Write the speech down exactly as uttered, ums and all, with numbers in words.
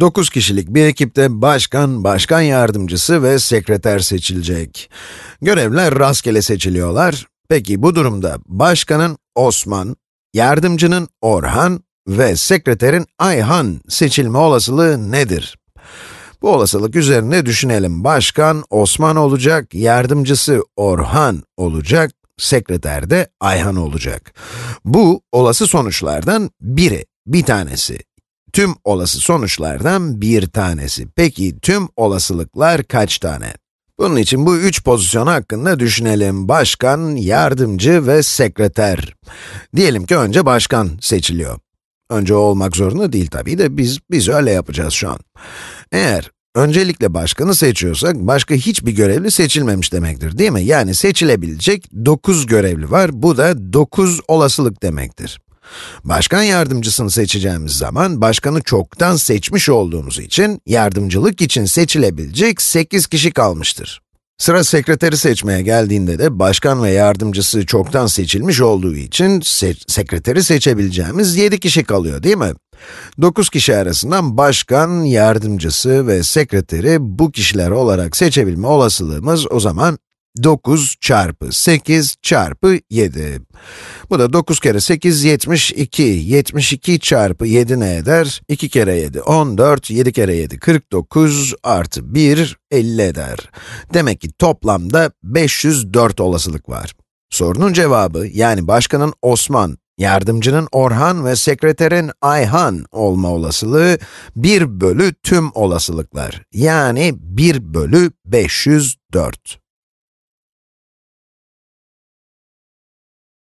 dokuz kişilik bir ekipte başkan, başkan yardımcısı ve sekreter seçilecek. Görevler rastgele seçiliyorlar. Peki bu durumda başkanın Osman, yardımcının Orhan ve sekreterin Ayhan seçilme olasılığı nedir? Bu olasılık üzerine düşünelim. Başkan Osman olacak, yardımcısı Orhan olacak, sekreter de Ayhan olacak. Bu olası sonuçlardan biri, bir tanesi. Tüm olası sonuçlardan bir tanesi. Peki tüm olasılıklar kaç tane? Bunun için bu üç pozisyon hakkında düşünelim. Başkan, yardımcı ve sekreter. Diyelim ki önce başkan seçiliyor. Önce olmak zorunda değil tabii de biz, biz öyle yapacağız şu an. Eğer öncelikle başkanı seçiyorsak, başka hiçbir görevli seçilmemiş demektir, değil mi? Yani seçilebilecek dokuz görevli var, bu da dokuz olasılık demektir. Başkan yardımcısını seçeceğimiz zaman, başkanı çoktan seçmiş olduğumuz için, yardımcılık için seçilebilecek sekiz kişi kalmıştır. Sıra sekreteri seçmeye geldiğinde de, başkan ve yardımcısı çoktan seçilmiş olduğu için, se- sekreteri seçebileceğimiz yedi kişi kalıyor, değil mi? dokuz kişi arasından başkan, yardımcısı ve sekreteri bu kişiler olarak seçebilme olasılığımız o zaman dokuz çarpı sekiz çarpı yedi. Bu da dokuz kere sekiz, yetmiş iki. yetmiş iki çarpı yedi ne eder? iki kere yedi, on dört. yedi kere yedi, kırk dokuz. Artı bir, elli eder. Demek ki toplamda beş yüz dört olasılık var. Sorunun cevabı, yani başkanın Osman, yardımcının Orhan ve sekreterin Ayhan olma olasılığı bir bölü tüm olasılıklar. Yani bir bölü beş yüz dört.